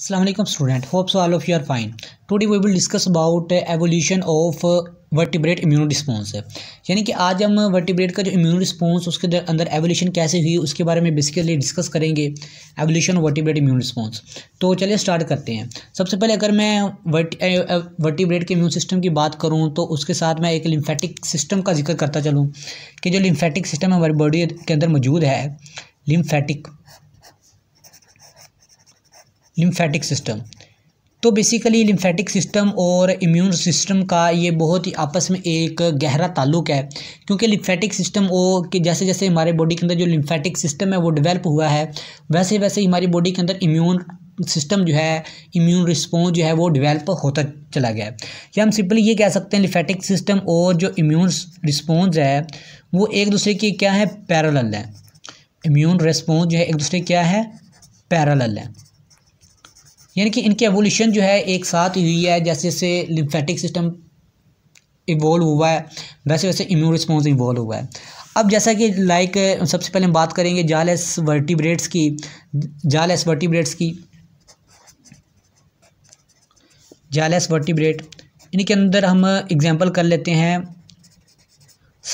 Assalamualaikum student, hope so all of you are fine. Today we will discuss about evolution of vertebrate immune response है, यानी कि आज हम vertebrate का जो इम्यून रिस्पॉन्स उसके अंदर एवोल्यूशन कैसे हुई उसके बारे में बेसिकली डिस्कस करेंगे, evolution of vertebrate immune response. तो चलिए स्टार्ट करते हैं। सबसे पहले अगर मैं वर्टिब्रेट के इम्यून सिस्टम की बात करूं तो उसके साथ मैं एक लिम्फेटिक सिस्टम का जिक्र करता चलूँ कि जो लिम्फेटिक सिस्टम हमारी बॉडी के अंदर मौजूद है, लिम्फेटिक सिस्टम। तो बेसिकली लिम्फेटिक सिस्टम और इम्यून सिस्टम का ये बहुत ही आपस में एक गहरा ताल्लुक है, क्योंकि लिम्फेटिक सिस्टम कि जैसे जैसे हमारे बॉडी के अंदर जो लिम्फेटिक सिस्टम है वो डेवलप हुआ है, वैसे वैसे हमारी बॉडी के अंदर इम्यून सिस्टम जो है, इम्यून रिस्पॉन्स जो है वो डेवलप होता चला गया है। या हम सिंपली ये कह सकते हैं लिम्फेटिक सिस्टम और जो इम्यून रिस्पॉन्स है वो एक दूसरे की क्या है, पैरेलल है। इम्यून रिस्पॉन्स जो है एक दूसरे क्या है, पैरेलल है, यानी कि इनकी एवोल्यूशन जो है एक साथ हुई है। जैसे जैसे लिम्फेटिक सिस्टम इवोल्व हुआ है वैसे वैसे इम्यून रिस्पॉन्स इवोल्व हुआ है। अब जैसा कि सबसे पहले हम बात करेंगे जाइलस वर्टिब्रेट इनके अंदर हम एग्जांपल कर लेते हैं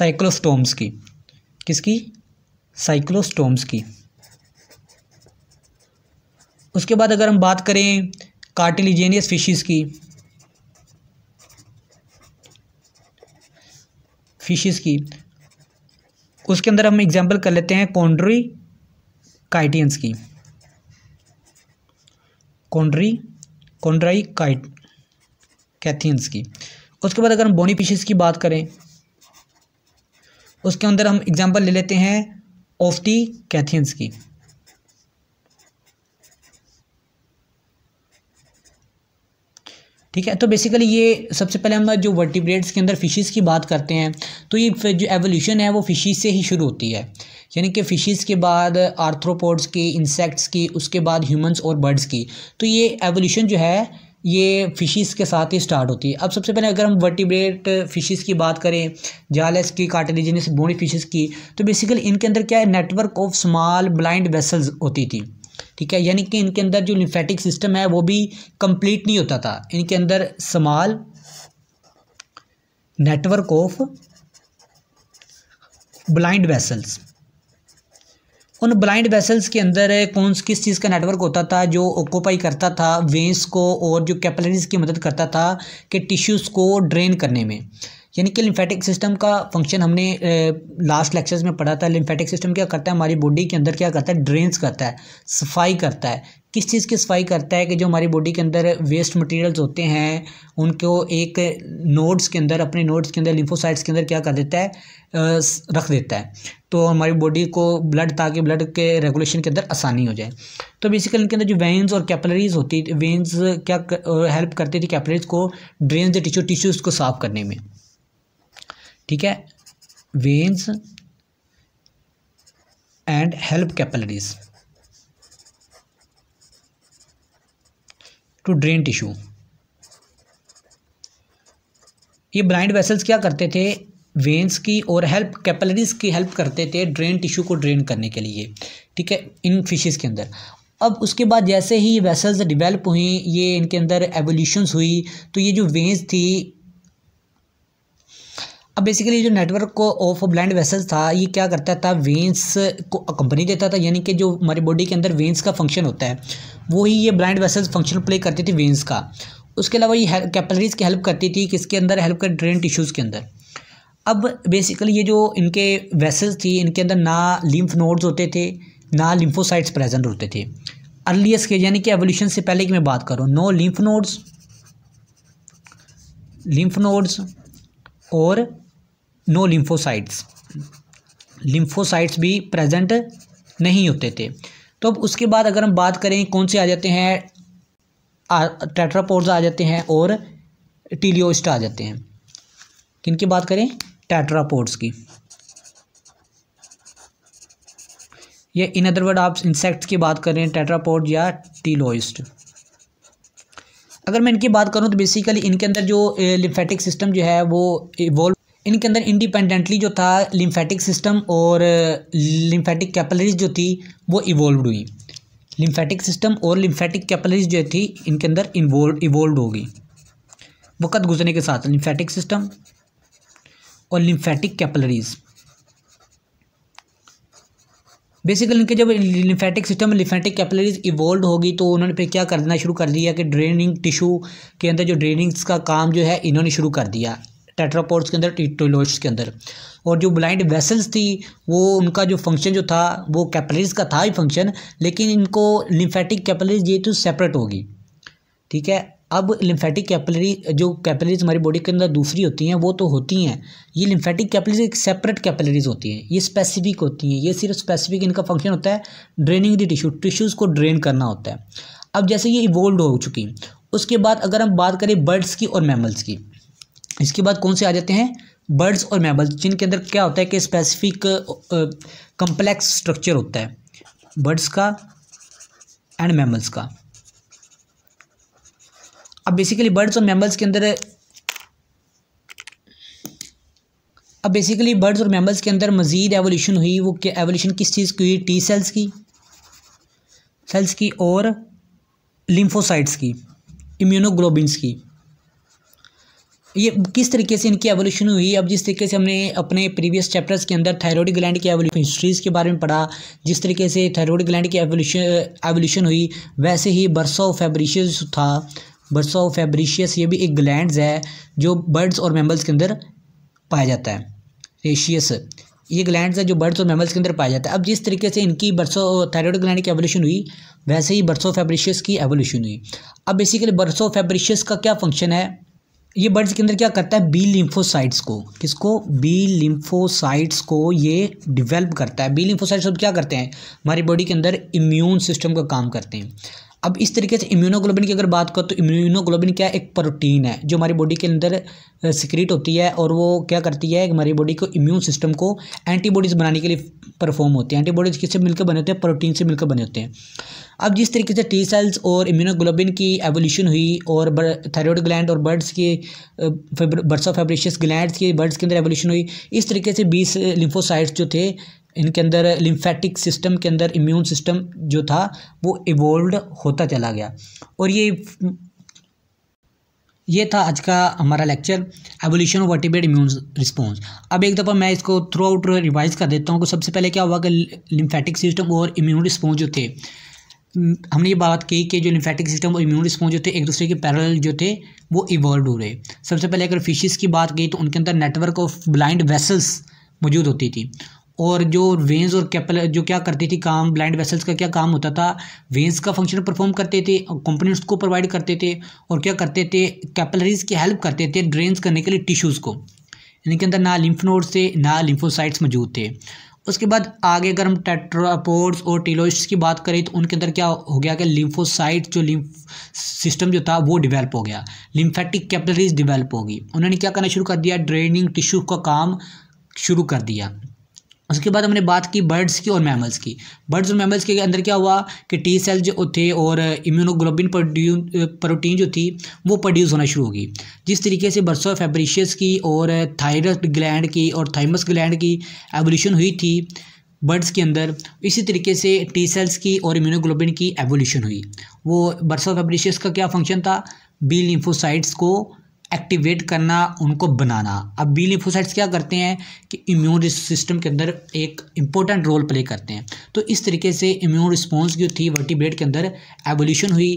साइक्लोस्टोम्स की। किसकी? साइक्लोस्टोम्स की। उसके बाद अगर हम बात करें कार्टिलेजियस फिशेस की, उसके अंदर हम एग्जांपल कर लेते हैं कोंड्राइकाइटियंस की। उसके बाद अगर हम बोनी फिशेस की बात करें उसके अंदर हम एग्जांपल ले लेते हैं ऑफ्टिकैथियंस की। ठीक है, तो बेसिकली ये सबसे पहले हम जो वर्टिब्रेट्स के अंदर फिशेस की बात करते हैं तो ये जो एवोल्यूशन है वो फिशेस से ही शुरू होती है, यानी कि फिशेस के बाद आर्थ्रोपोड्स की, इंसेक्ट्स की, उसके बाद ह्यूमंस और बर्ड्स की। तो ये एवोल्यूशन जो है ये फिशेस के साथ ही स्टार्ट होती है। अब सबसे पहले अगर हम वर्टिब्रेट फिशेस की बात करें, जाइलस की, कार्टिलेजिनस, बोनी फिशेस की, तो बेसिकली इनके अंदर क्या है, network of small blind vessels होती थी। ठीक है, यानी कि इनके अंदर जो लिम्फेटिक सिस्टम है वो भी कंप्लीट नहीं होता था, इनके अंदर small network of blind vessels. उन ब्लाइंड वेसल्स के अंदर किस चीज़ का नेटवर्क होता था जो ऑक्यूपाई करता था वेंस को और जो कैपिलरीज की मदद करता था कि टिश्यूज़ को ड्रेन करने में। यानी कि लिम्फेटिक सिस्टम का फंक्शन हमने लास्ट लेक्चर्स में पढ़ा था। लिम्फेटिक सिस्टम क्या करता है, हमारी बॉडी के अंदर क्या करता है, ड्रेन्स करता है, सफाई करता है। किस चीज़ की सफाई करता है कि जो हमारी बॉडी के अंदर वेस्ट मटेरियल्स होते हैं उनको एक नोड्स के अंदर, अपने नोड्स के अंदर, लिम्फोसाइट्स के अंदर क्या कर देता है, रख देता है तो हमारी बॉडी को ब्लड, ताकि ब्लड के रेगुलेशन के अंदर आसानी हो जाए। तो बेसिकली इनके अंदर जो वेन्स और कैपिलरीज होती, वेन्स क्या हेल्प करती थी कैपिलरीज को ड्रेन द टिश्यूज़ को साफ करने में। ठीक है, veins and help capillaries to drain tissue. ये ब्लाइंड वेसल्स क्या करते थे, वेन्स की और हेल्प कैपिलरीज की हेल्प करते थे ड्रेन टिश्यू को ड्रेन करने के लिए। ठीक है, इन फिशेस के अंदर। अब उसके बाद जैसे ही वेसल्स डिवेल्प हुई, ये इनके अंदर एवोल्यूशंस हुई, तो ये जो वेन्स थी, अब बेसिकली जो नेटवर्क को ऑफ ब्लाइंड वेसल्स था ये क्या करता था, वेंस को कंपनी देता था। यानी कि जो हमारी बॉडी के अंदर वेंस का फंक्शन होता है वो ही ये ब्लाइंड वेसल्स फंक्शन प्ले करती थी वेंस का। उसके अलावा ये कैपिलरीज की हेल्प करती थी, किसके अंदर, हेल्प कर ड्रेन टिश्यूज़ के अंदर। अब बेसिकली ये जो इनके वेसल्स थी इनके अंदर ना लिम्फ नोड्स होते थे ना लिम्फोसाइट्स प्रेजेंट होते थे अर्लीस्ट के, यानी कि एवोल्यूशन से पहले की मैं बात करूँ, नो लिम्फ नोड्स और नो लिम्फोसाइट्स, लिम्फोसाइट्स भी प्रेजेंट नहीं होते थे। तो अब उसके बाद अगर हम बात करें कौन से आ जाते हैं, टेट्रापोड्स आ जाते हैं और टीलियोस्टा आ जाते हैं। किन की बात करें, टेट्रापोड्स की, या इन अदर वर्ड आप इंसेक्ट्स की बात करें, टेट्रापोड या टीलियोस्ट। अगर मैं इनकी बात करूं तो बेसिकली इनके अंदर जो लिम्फेटिक सिस्टम जो है वो इवॉल्व, इनके अंदर इंडिपेंडेंटली जो था लिम्फेटिक सिस्टम और लिम्फेटिक कैपिलरीज जो थी वो इवॉल्व हुई। लिम्फेटिक सिस्टम और लिम्फेटिक कैपिलरीज जो थी इनके अंदर इवोल्व होगी वक़्त गुजरने के साथ। लिम्फेटिक सिस्टम और लिम्फेटिक कैपिलरीज बेसिकली इनके जब lymphatic system lymphatic capillaries evolve होगी तो उन्होंने फिर क्या कर देना शुरू कर दिया कि ड्रेनिंग टिश्यू के अंदर जो ड्रेनिंग्स का काम जो है इन्होंने शुरू कर दिया टेट्रापोड्स के अंदर टिटोलोड्स के अंदर। और जो ब्लाइंड वेसल्स थी वो उनका जो फंक्शन जो था वो कैपिलरीज का था ही फंक्शन, लेकिन इनको लिम्फेटिक कैपिलरीज ये तो सेपरेट होगी। ठीक है, अब लिम्फेटिक कैपिलरी जो कैपिलरीज हमारी बॉडी के अंदर दूसरी होती हैं वो तो होती हैं, ये लिम्फेटिक कैपिलरीज एक सेपरेट कैपिलरीज होती हैं, ये स्पेसिफिक होती हैं, ये सिर्फ स्पेसिफिक इनका फंक्शन होता है ड्रेनिंग द टिश्यू, टिश्यूज़ को ड्रेन करना होता है। अब जैसे ये इवोल्व हो चुकी, उसके बाद अगर हम बात करें बर्ड्स की और मैमल्स की, इसके बाद कौन से आ जाते हैं बर्ड्स और मैमल्स, जिनके अंदर क्या होता है कि स्पेसिफिक कम्प्लेक्स स्ट्रक्चर होता है बर्ड्स का एंड मैमल्स का। अब बेसिकली बर्ड्स और मैमल्स के अंदर मज़ीद एवोल्यूशन हुई, वो एवोल्यूशन किस चीज़ की हुई, टी सेल्स की और लिम्फोसाइट्स की, इम्यूनोग्लोबिन्स की। ये किस तरीके से इनकी एवोल्यूशन हुई, अब जिस तरीके से हमने अपने प्रीवियस चैप्टर्स के अंदर थायराइड ग्लैंड की एवोल्यूशन हिस्ट्रीज़ के बारे में पढ़ा, जिस तरीके से थायराइड ग्लैंड की एवोल्यूशन हुई, वैसे ही बर्सा फैब्रिशियस था। बर्सा फैब्रिशियस ये भी एक ग्लैंड है जो बर्ड्स और मैमल्स के अंदर पाया जाता है। रेशियस ये ग्लैंड है जो बर्ड्स और मैमल्स के अंदर पाया जाता है। अब जिस तरीके से इनकी बर्सा थायराइड ग्लैंड की एवोल्यूशन हुई वैसे ही बर्सा फैब्रिशियस की एवोल्यूशन हुई। अब बेसिकली बर्सा फैब्रिशियस का क्या फंक्शन है, ये बर्ड्स के अंदर क्या करता है, बी लिम्फोसाइट्स को, किसको, बी लिम्फोसाइट्स को ये डिवेल्प करता है। बी लिम्फोसाइट्स अब क्या करते हैं, हमारी बॉडी के अंदर इम्यून सिस्टम का काम करते हैं। अब इस तरीके से इम्यूनोग्लोबिन की अगर बात करो तो इम्यूनोग्लोबिन क्या है, एक प्रोटीन है जो हमारी बॉडी के अंदर सिक्रीट होती है और वो क्या करती है, हमारी बॉडी को इम्यून सिस्टम को एंटीबॉडीज़ बनाने के लिए परफॉर्म होती है। एंटीबॉडीज़ किससे मिलकर बने होते हैं, प्रोटीन से मिलकर बने होते हैं। अब जिस तरीके से टी सेल्स और इम्यूनोग्लोबिन की एवोल्यूशन हुई और थायराइड ग्लैंड और बर्ड्स के बर्सा फैब्रिशियस ग्लैंड की बर्ड्स के अंदर एवोल्यूशन हुई, इस तरीके से 20 लिम्फोसाइट्स जो थे इनके अंदर लिम्फेटिक सिस्टम के अंदर इम्यून सिस्टम जो था वो इवोल्व होता चला गया। और ये था आज का हमारा lecture evolution of vertebrate immune response. अब एक दफ़ा मैं इसको थ्रू आउट रिवाइज कर देता हूँ। सबसे पहले क्या हुआ कि लिम्फेटिक सिस्टम और इम्यून रिस्पॉन्स जो थे, हमने ये बात कही कि जो लिम्फेटिक सिस्टम और इम्यून रिस्पॉन्स जो थे एक दूसरे के पैरेलल जो थे वो इवॉल्व हो रहे। सबसे पहले अगर फिशेस की बात कही तो उनके अंदर नेटवर्क ऑफ ब्लाइंड वेसल्स मौजूद होती थी और जो वेंस और कैपिलरी जो क्या करती थी काम, ब्लाइंड वेसल्स का क्या काम होता था, वेंस का फंक्शन परफॉर्म करते थे, कंपोनेंट्स को प्रोवाइड करते थे और क्या करते थे, कैपिलरीज की हेल्प करते थे ड्रेन्स करने के लिए टिश्यूज़ को। इनके अंदर ना लिम्फ नोड्स थे ना लिम्फोसाइट्स मौजूद थे। उसके बाद आगे अगर हम टेट्रापोड्स और टिलोइड्स की बात करें तो उनके अंदर क्या हो गया कि लिम्फोसाइट जो लिम्फ सिस्टम जो था वो डिवेल्प हो गया, लिम्फेटिक कैपिलरीज डिवेल्प हो गई। उन्होंने क्या करना शुरू कर दिया, ड्रेनिंग टिश्यू का काम शुरू कर दिया। उसके बाद हमने बात की बर्ड्स की और मैमल्स की। बर्ड्स और मैमल्स के अंदर क्या हुआ कि टी सेल जो थे और इम्यूनोग्लोबिन प्रोटीन जो थी वो प्रोड्यूस होना शुरू होगी। जिस तरीके से बर्सा फैब्रिशियस की और थायराइड ग्लैंड की और थाइमस ग्लैंड की एवोल्यूशन हुई थी बर्ड्स के अंदर, इसी तरीके से टी सेल्स की और इम्यूनोग्लोबिन की एवोल्यूशन हुई। वो बर्सा फैब्रिशियस का क्या फंक्शन था, बी लिम्फोसाइट्स को एक्टिवेट करना, उनको बनाना। अब बी लिम्फोसाइट्स क्या करते हैं कि इम्यून सिस्टम के अंदर एक इम्पोर्टेंट रोल प्ले करते हैं। तो इस तरीके से इम्यून रिस्पॉन्स जो थी वर्टिब्रेट के अंदर एवोल्यूशन हुई।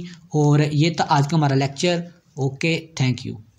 और ये था आज का हमारा लेक्चर। Okay, thank you.